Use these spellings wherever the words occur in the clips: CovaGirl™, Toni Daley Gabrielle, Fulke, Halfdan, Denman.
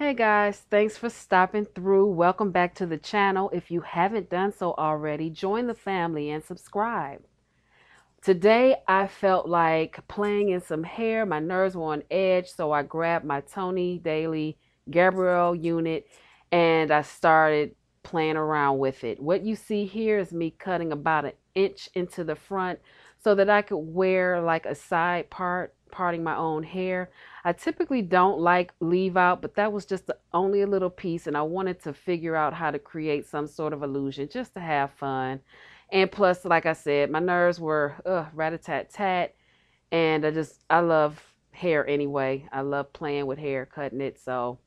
Hey guys, thanks for stopping through. Welcome back to the channel. If you haven't done so already, join the family and subscribe. Today I felt like playing in some hair. My nerves were on edge, so I grabbed my Toni Daley Gabrielle unit and I started playing around with it. What you see here is me cutting about an inch into the front so that I could wear like a side part, parting my own hair. I typically don't like leave out, but that was just only a little piece, and I wanted to figure out how to create some sort of illusion just to have fun. And plus, like I said, my nerves were rat-a-tat-tat, and I love hair anyway. I love playing with hair, cutting it, so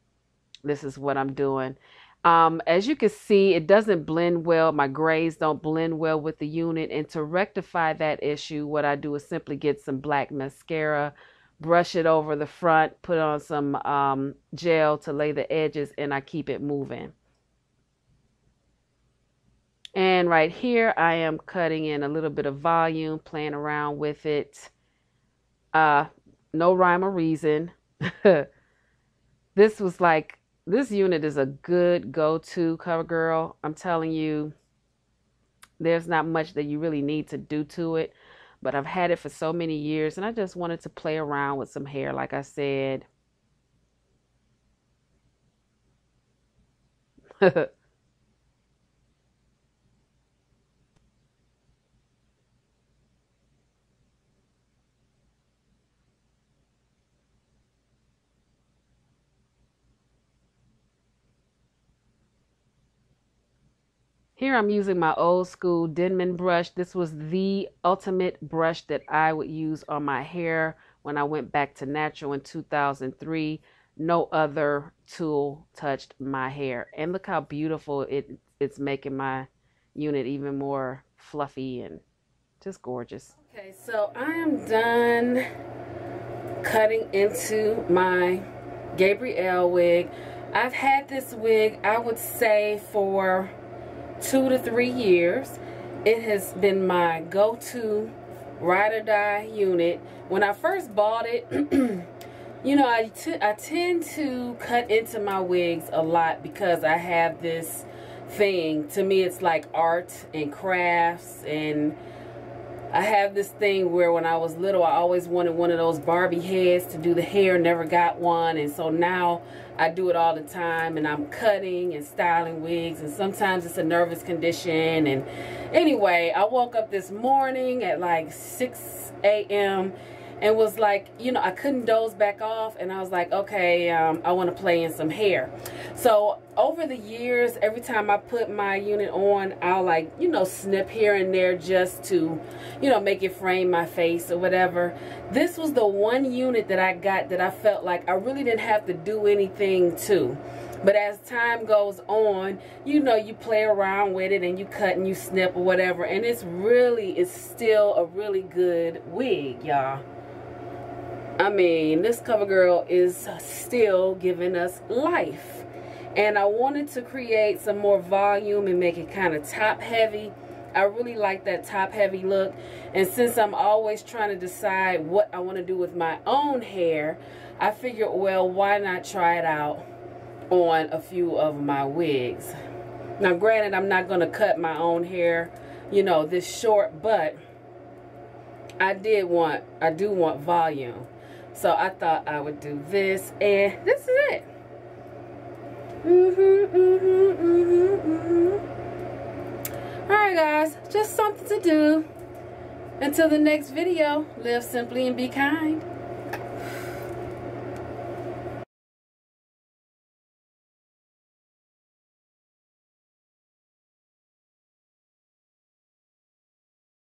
this is what I'm doing. As you can see, it doesn't blend well. My grays don't blend well with the unit, and to rectify that issue, what I do is simply get some black mascara, brush it over the front, put on some gel to lay the edges, and I keep it moving. And right here, I am cutting in a little bit of volume, playing around with it. No rhyme or reason. This unit is a good go-to, CovaGirl. I'm telling you, there's not much that you really need to do to it, but I've had it for so many years, and I just wanted to play around with some hair, like I said. Here I'm using my old school Denman brush. This was the ultimate brush that I would use on my hair when I went back to natural in 2003. No other tool touched my hair. And look how beautiful it's making my unit even more fluffy and just gorgeous. Okay, so I am done cutting into my Gabrielle wig. I've had this wig, I would say, for 2 to 3 years. It has been my go-to ride or die unit. When I first bought it, you know, I tend to cut into my wigs a lot because I have this thing. To me, it's like art and crafts, and I have this thing where when I was little, I always wanted one of those Barbie heads to do the hair, never got one. And so now I do it all the time, and I'm cutting and styling wigs, and sometimes it's a nervous condition. And anyway, I woke up this morning at like 6 a.m. and was like, you know, I couldn't doze back off, and I was like, okay, I want to play in some hair. So over the years, every time I put my unit on, I'll, like, you know, snip here and there just to, you know, make it frame my face or whatever. This was the one unit that I got that I felt like I really didn't have to do anything to. But as time goes on, you know, you play around with it and you cut and you snip or whatever, and it's still a really good wig, y'all. I mean, this CovaGirl is still giving us life. And I wanted to create some more volume and make it kind of top heavy. I really like that top heavy look. And since I'm always trying to decide what I want to do with my own hair, I figured, well, why not try it out on a few of my wigs. Now, granted, I'm not going to cut my own hair, you know, this short, but I do want volume. So I thought I would do this, and this is it. Alright guys, just something to do. Until the next video, live simply and be kind.